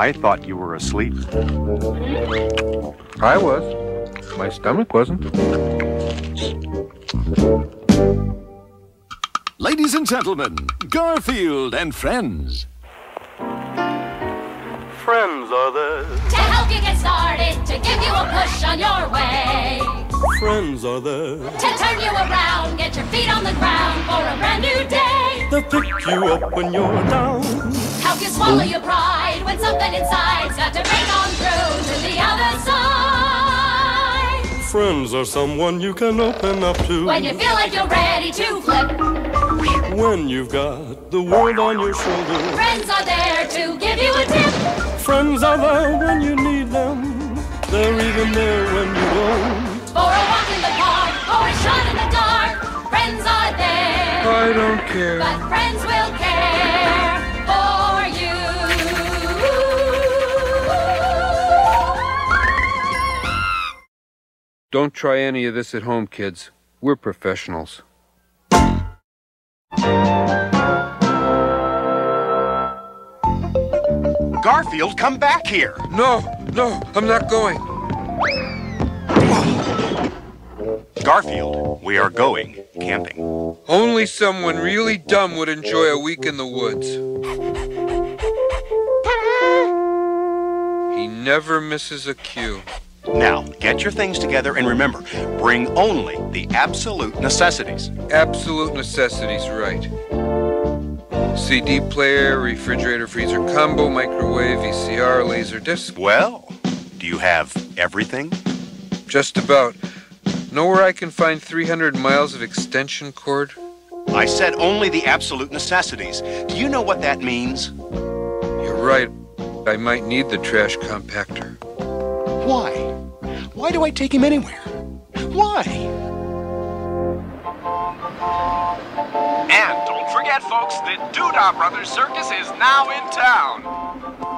I thought you were asleep. I was. My stomach wasn't. Ladies and gentlemen, Garfield and Friends. Friends are there to help you get started, to give you a push on your way. Friends are there to turn you around, get your feet on the ground for a brand new day. They'll pick you up when you're down, help you swallow your pride when something inside's got to break on through to the other side. Friends are someone you can open up to when you feel like you're ready to flip, when you've got the world on your shoulders. Friends are there to give you a tip. Friends are there when you need them. They're even there when you don't. For a walk in the park, or a shot in the dark, friends are there. I don't care, but friends will care for you. Don't try any of this at home, kids. We're professionals. Garfield, come back here. No, I'm not going. Garfield, we are going camping. Only someone really dumb would enjoy a week in the woods. He never misses a cue. Now, get your things together and remember, bring only the absolute necessities. Absolute necessities, right. CD player, refrigerator, freezer combo, microwave, VCR, laser disc. Well, do you have everything? Just about. Know where I can find 300 miles of extension cord? I said only the absolute necessities. Do you know what that means? You're right. I might need the trash compactor. Why? Why do I take him anywhere? Why? And don't forget, folks, that Doodah Brothers Circus is now in town.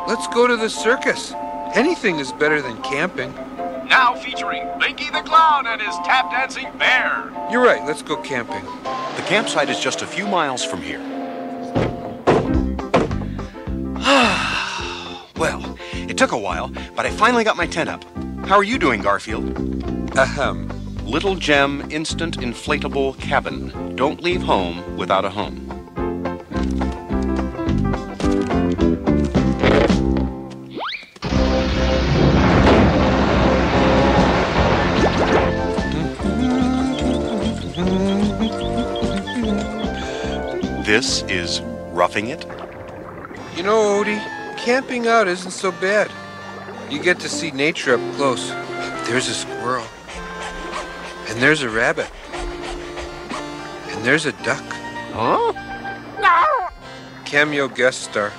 Let's go to the circus. Anything is better than camping. Now featuring Binky the Clown and his tap-dancing bear. You're right, let's go camping. The campsite is just a few miles from here. Well, it took a while, but I finally got my tent up. How are you doing, Garfield? Little Gem Instant Inflatable Cabin. Don't leave home without a home. This is roughing it. You know, Odie, camping out isn't so bad. You get to see nature up close. There's a squirrel. And there's a rabbit. And there's a duck. Huh? No! Cameo guest star.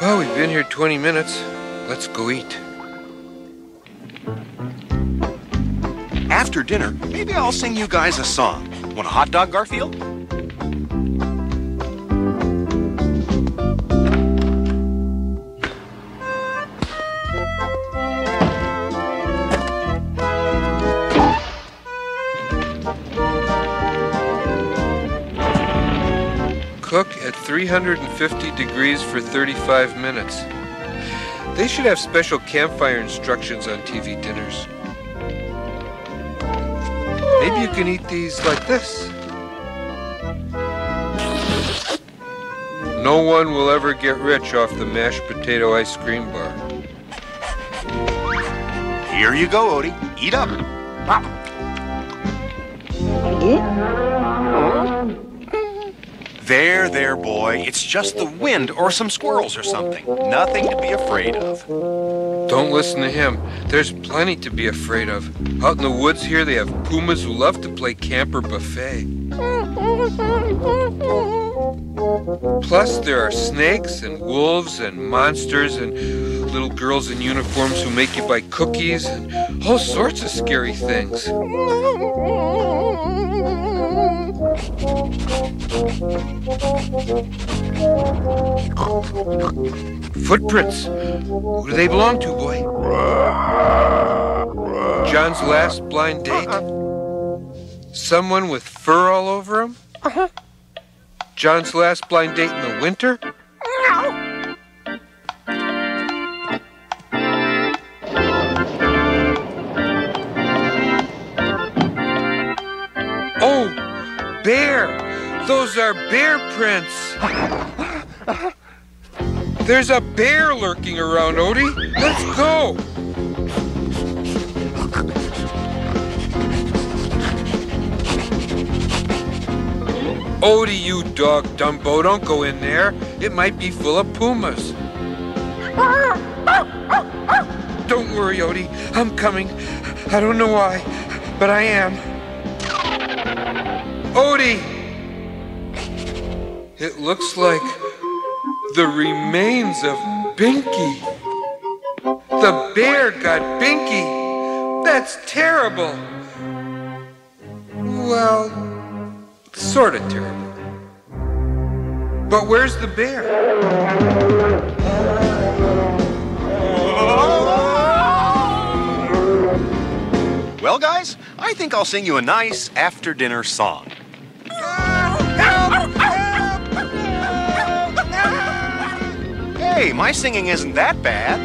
Well, we've been here 20 minutes. Let's go eat. After dinner, maybe I'll sing you guys a song. Want a hot dog, Garfield? Cook at 350 degrees for 35 minutes. They should have special campfire instructions on TV dinners. Maybe you can eat these like this. No one will ever get rich off the mashed potato ice cream bar. Here you go, Odie. Eat up. Pop. There, boy. It's just the wind or some squirrels or something. Nothing to be afraid of. Don't listen to him. There's plenty to be afraid of. Out in the woods here, they have pumas who love to play camper buffet. Plus, there are snakes and wolves and monsters and little girls in uniforms who make you buy cookies and all sorts of scary things. Footprints. Who do they belong to, boy? John's last blind date? Someone with fur all over him? John's last blind date in the winter? Bear! Those are bear prints! There's a bear lurking around, Odie! Let's go! Odie, you dog dumbo, don't go in there. It might be full of pumas. Don't worry, Odie. I'm coming. I don't know why, but I am. Odie! It looks like the remains of Binky. The bear got Binky. That's terrible. Well, sort of terrible. But where's the bear? Well, guys, I think I'll sing you a nice after-dinner song. Hey, my singing isn't that bad.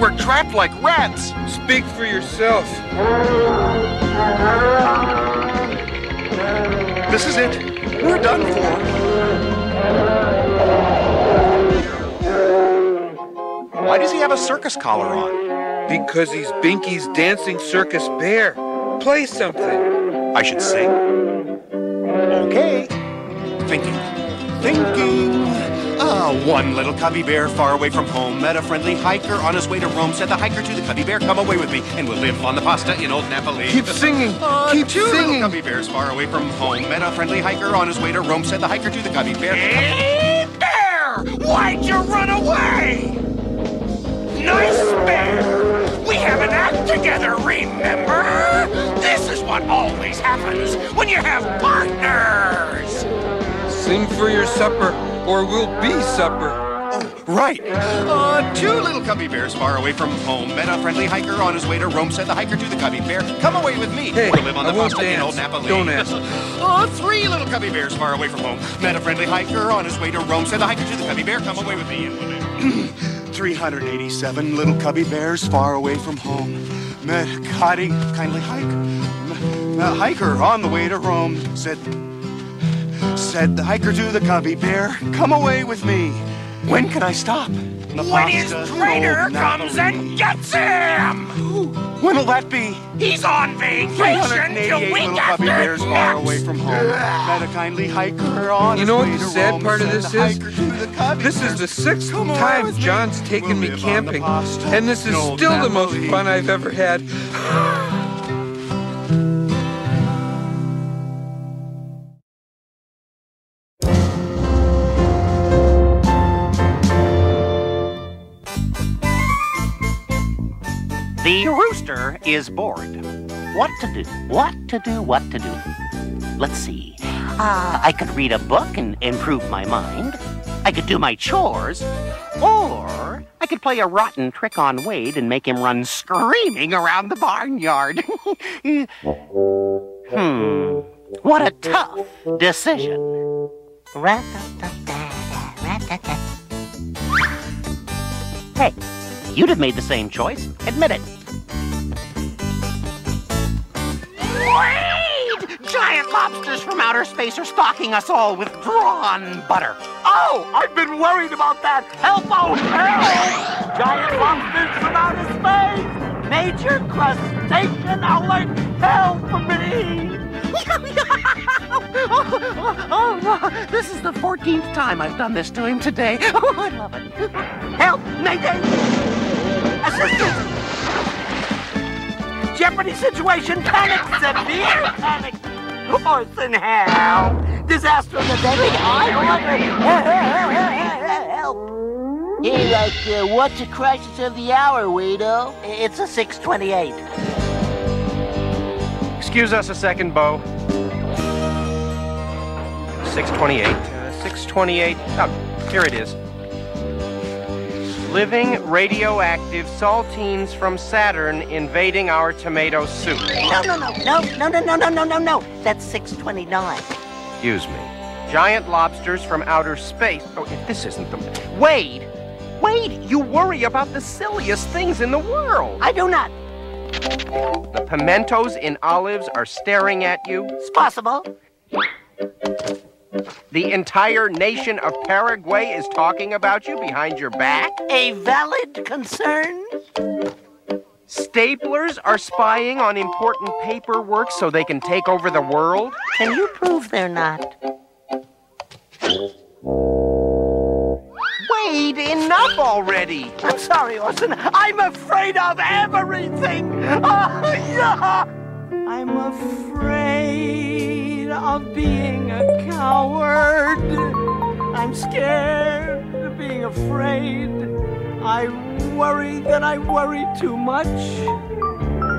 We're trapped like rats. Speak for yourself. This is it. We're done for. Why does he have a circus collar on? Because he's Binky's dancing circus bear. Play something. I should sing. Okay. Thinking. Thinking. One little cubby bear far away from home met a friendly hiker on his way to Rome. Said the hiker to the cubby bear, "Come away with me, and we'll live on the pasta in old Napoli." Keep singing. Keep two singing. Two little cubby bears far away from home met a friendly hiker on his way to Rome. Said the hiker to the cubby bear, "Hey, bear! Why'd you run away? Nice bear! We have an act together, remember? This is what always happens when you have partners!" Sing for your supper, or we'll be supper. Oh, right! Two little cubby bears far away from home met a friendly hiker on his way to Rome. Said the hiker to the cubby bear, "Come away with me. Hey, we'll live on the pasta in old Napoli." Don't ask. Three little cubby bears far away from home met a friendly hiker on his way to Rome. Said the hiker to the cubby bear, "Come away with me, and we'll live." 387 little cubby bears far away from home met a kindly hiker. A hiker on the way to Rome said the hiker to the cubby bear, "Come away with me. When can I stop? When his trainer comes and gets him." When'll that be? He's on vacation till week little after cubby bears far away from home met a kindly hiker on his way to Rome. You know what the sad part of this is? This is the sixth time John's taken me camping, and this is still the most fun I've ever had. The rooster is bored. What to do? What to do? What to do? Let's see. I could read a book and improve my mind. I could do my chores, or I could play a rotten trick on Wade and make him run screaming around the barnyard. What a tough decision. Hey, you'd have made the same choice. Admit it. Wade! Giant lobsters from outer space are stalking us all with drawn butter. Oh, I've been worried about that. Help, oh, help! Giant monsters from outer space! Major crustacean alert! Help me! Oh, this is the 14th time I've done this to him today. Oh, I love it. Help, Mayday! Assistance! jeopardy situation, panic, severe panic. Orson, help! Disaster in the belly, I help! Hey, what's the crisis of the hour, Wado? It's a 6:28. Excuse us a second, Bo. 6:28. 6:28. Oh, here it is. Living radioactive saltines from Saturn invading our tomato soup. No. That's 6:29. Excuse me. Giant lobsters from outer space. Oh, if this isn't the... Wade, you worry about the silliest things in the world. I do not. The pimentos in olives are staring at you. It's possible. The entire nation of Paraguay is talking about you behind your back? A valid concern? Staplers are spying on important paperwork so they can take over the world? Can you prove they're not? Wade, enough already! I'm sorry, Orson. I'm afraid of everything! Oh, yeah. I'm afraid of being a coward. I'm scared of being afraid. I worry that I worry too much.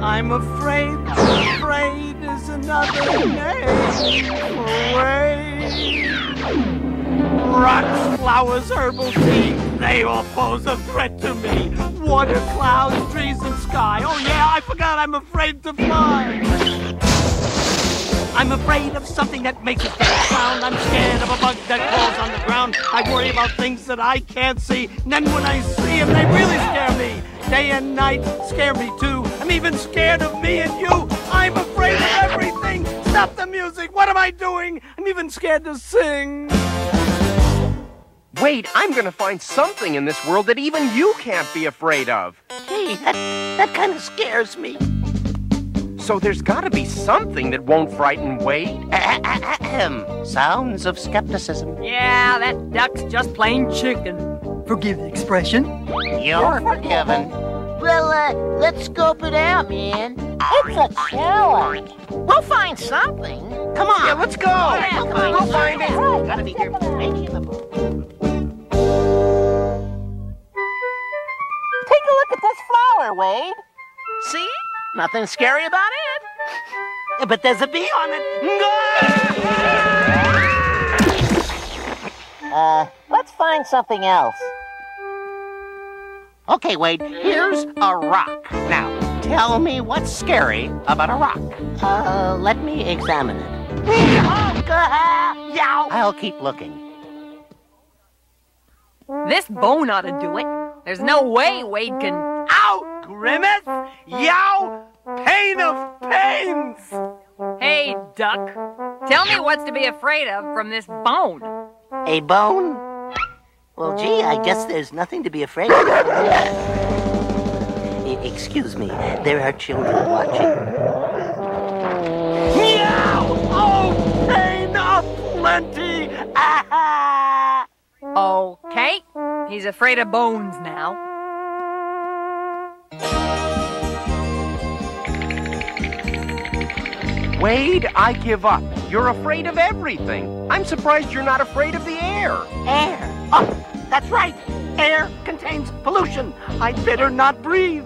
I'm afraid that afraid is another name for Wade. Rocks, flowers, herbal tea, they all pose a threat to me. Water, clouds, trees, and sky. Oh yeah, I forgot I'm afraid to fly. I'm afraid of something that makes a funny sound. I'm scared of a bug that crawls on the ground. I worry about things that I can't see. And then when I see them, they really scare me. Day and night scare me too. I'm even scared of me and you. I'm afraid of everything. Stop the music. What am I doing? I'm even scared to sing. Wait, I'm gonna find something in this world that even you can't be afraid of. Hey, that kind of scares me. So there's got to be something that won't frighten Wade. Sounds of skepticism. Yeah, that duck's just plain chicken. Forgive the expression. You're forgiven. Well, let's scope it out, man. It's a challenge. We'll find something. Come on. Yeah, let's go. Yeah, we'll find it. Gotta be careful. Making the book. Take a look at this flower, Wade. See? Nothing scary about it. But there's a bee on it. Let's find something else. Okay, Wade, here's a rock. Now, tell me what's scary about a rock. Let me examine it. I'll keep looking. This bone ought to do it. There's no way Wade can... Ow! Grimace? Yow! Pain of pains! Hey, duck, tell me what's to be afraid of from this bone. A bone? Well, gee, I guess there's nothing to be afraid of. Excuse me, there are children watching. Meow! Oh, pain of plenty! Ah-ha! Okay, he's afraid of bones now. Wade, I give up. You're afraid of everything. I'm surprised you're not afraid of the air. Air? Oh, that's right. Air contains pollution. I better not breathe.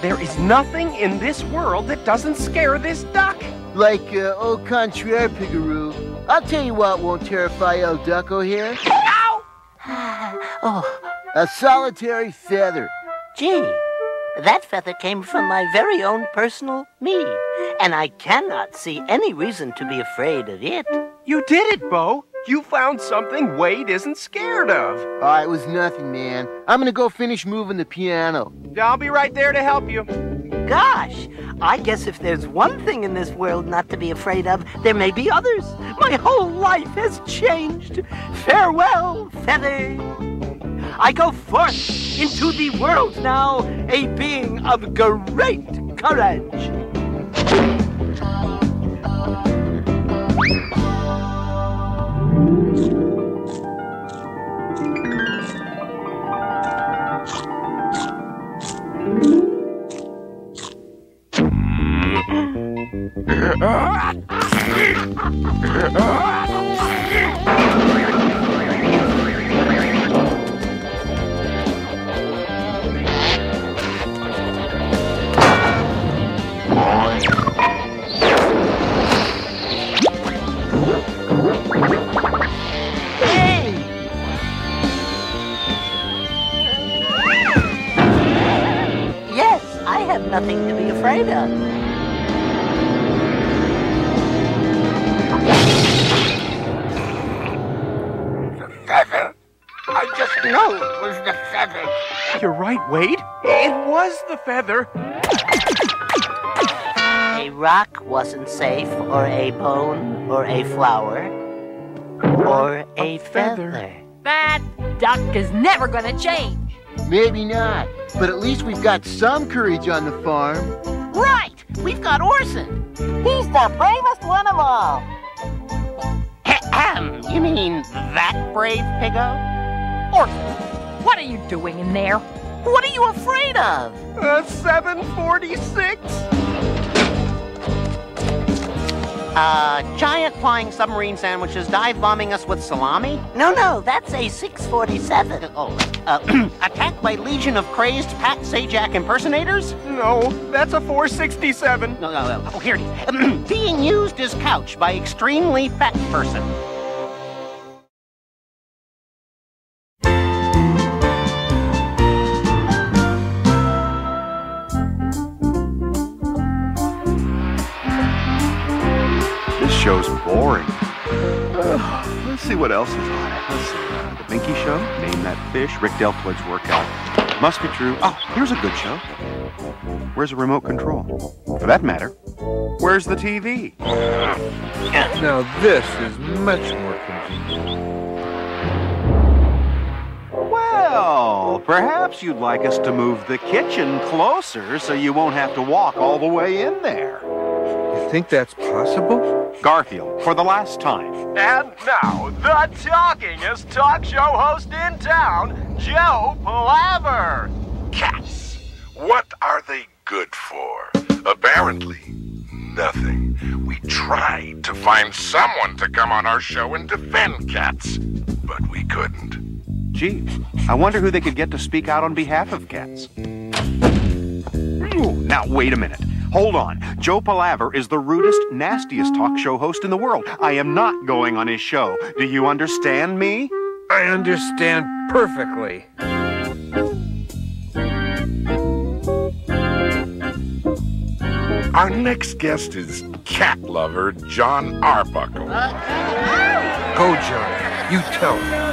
There is nothing in this world that doesn't scare this duck. Like au contraire, Pigaroo. I'll tell you what won't terrify El Ducko here. Ow! Oh. A solitary feather. Gee. That feather came from my very own personal me, and I cannot see any reason to be afraid of it. You did it, Bo. You found something Wade isn't scared of. Oh, it was nothing, man. I'm gonna go finish moving the piano. I'll be right there to help you. Gosh, I guess if there's one thing in this world not to be afraid of, there may be others. My whole life has changed. Farewell, feather. I go forth into the world now, a being of great courage. Nothing to be afraid of. The feather. I just know it was the feather. You're right, Wade. It was the feather. A rock wasn't safe, or a bone, or a flower, or a feather. That duck is never gonna change. Maybe not, but at least we've got some courage on the farm. Right! We've got Orson. He's the bravest one of all. Ahem. You mean that brave piggo? Orson, what are you doing in there? What are you afraid of? 746? Giant flying submarine sandwiches dive-bombing us with salami? No, that's a 647. Attacked by legion of crazed Pat Sajak impersonators? No, that's a 467. No. Oh, here it is. Being used as couch by extremely fat person. Show's boring. Let's see what else is on it. Let's see. The Binky Show, Name That Fish, Rick Delplig's Workout, Must Be True. Oh, here's a good show. Where's the remote control? For that matter, where's the TV? Now this is much more confusing. Well, perhaps you'd like us to move the kitchen closer so you won't have to walk all the way in there. You think that's possible? Garfield, for the last time. And now, the talkingest talk show host in town, Joe Palaver. Cats. What are they good for? Apparently, nothing. We tried to find someone to come on our show and defend cats, but we couldn't. Gee, I wonder who they could get to speak out on behalf of cats. Ooh, now, wait a minute. Hold on. Joe Palaver is the rudest, nastiest talk show host in the world. I am not going on his show. Do you understand me? I understand perfectly. Our next guest is cat lover John Arbuckle. Go, John. You tell me.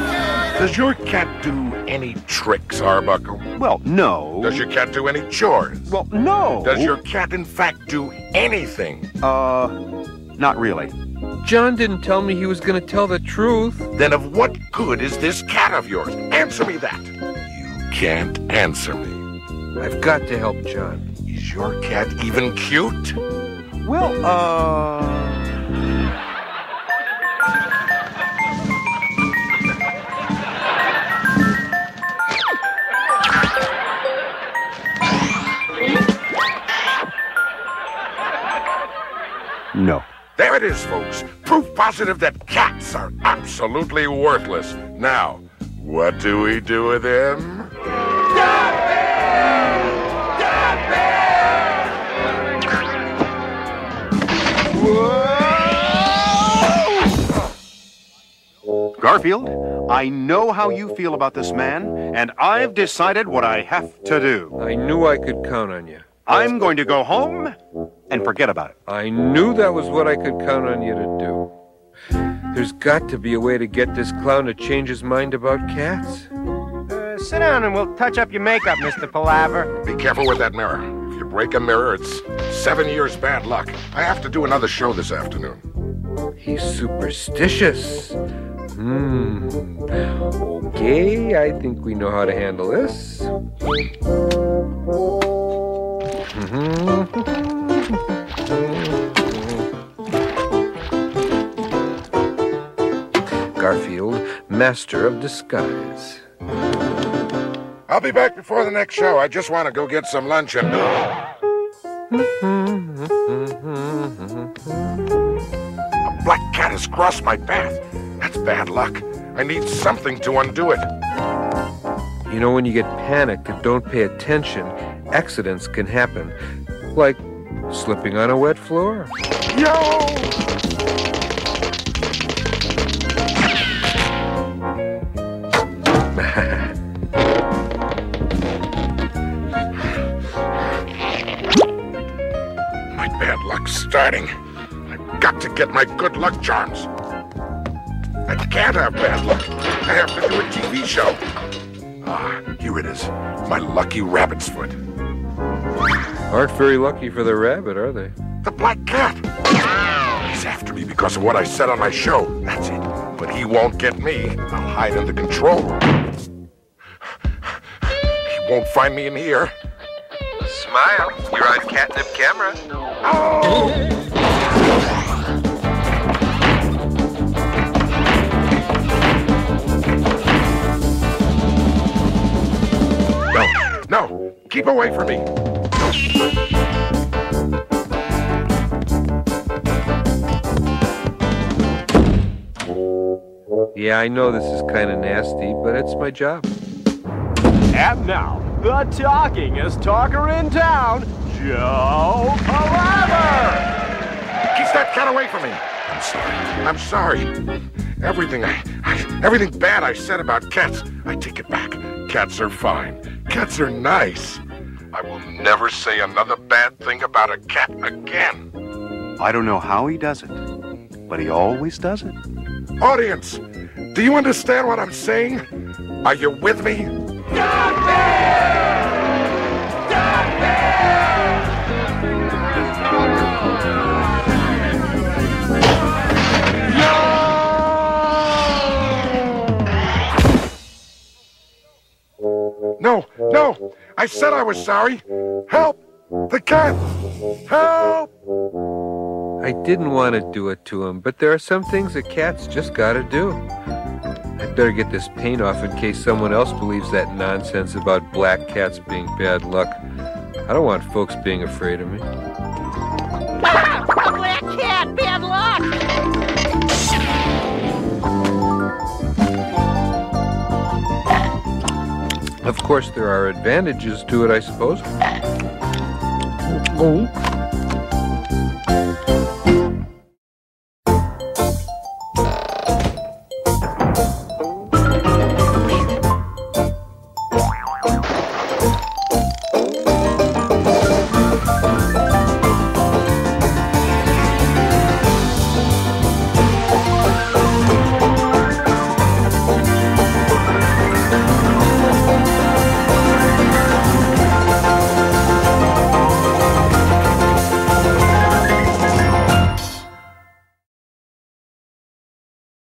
Does your cat do any tricks, Arbuckle? Well, no. Does your cat do any chores? Well, no. Does your cat, in fact, do anything? Not really. John didn't tell me he was going to tell the truth. Then of what good is this cat of yours? Answer me that. You can't answer me. I've got to help John. Is your cat even cute? Well, no. There it is, folks. Proof positive that cats are absolutely worthless. Now, what do we do with them? Stop it! Stop it! Whoa! Garfield, I know how you feel about this man, and I've decided what I have to do. I knew I could count on you. I'm going to go home and forget about it. I knew that was what I could count on you to do. There's got to be a way to get this clown to change his mind about cats. Sit down and we'll touch up your makeup, Mr. Palaver. Be careful with that mirror. If you break a mirror, it's 7 years bad luck. I have to do another show this afternoon. He's superstitious. Okay, I think we know how to handle this. Garfield, master of disguise. I'll be back before the next show. I just want to go get some lunch and... A black cat has crossed my path. That's bad luck. I need something to undo it. You know, when you get panicked and don't pay attention, accidents can happen. Like slipping on a wet floor. Yo! My bad luck's starting. I've got to get my good luck charms. I can't have bad luck. I have to do a TV show. Ah, here it is. My lucky rabbit's foot. Aren't very lucky for the rabbit, are they? The black cat! He's after me because of what I said on my show. That's it. But he won't get me. I'll hide in the control room. He won't find me in here. Smile. You're on catnip camera. Oh! No, keep away from me. Yeah, I know this is kind of nasty, but it's my job. And now, the talkingest talker in town, Joe Palaver! Keep that cat away from me. I'm sorry. Everything bad I said about cats, I take it back. Cats are fine. Cats are nice. I will never say another bad thing about a cat again. I don't know how he does it, but he always does it. Audience, do you understand what I'm saying? Are you with me? Stop it! Stop it! No! No, no, I said I was sorry. Help! The cat! Help! I didn't want to do it to him, but there are some things that cats just gotta do. I'd better get this paint off in case someone else believes that nonsense about black cats being bad luck. I don't want folks being afraid of me. Ah, a black cat, bad luck! Of course, there are advantages to it, I suppose. Oh.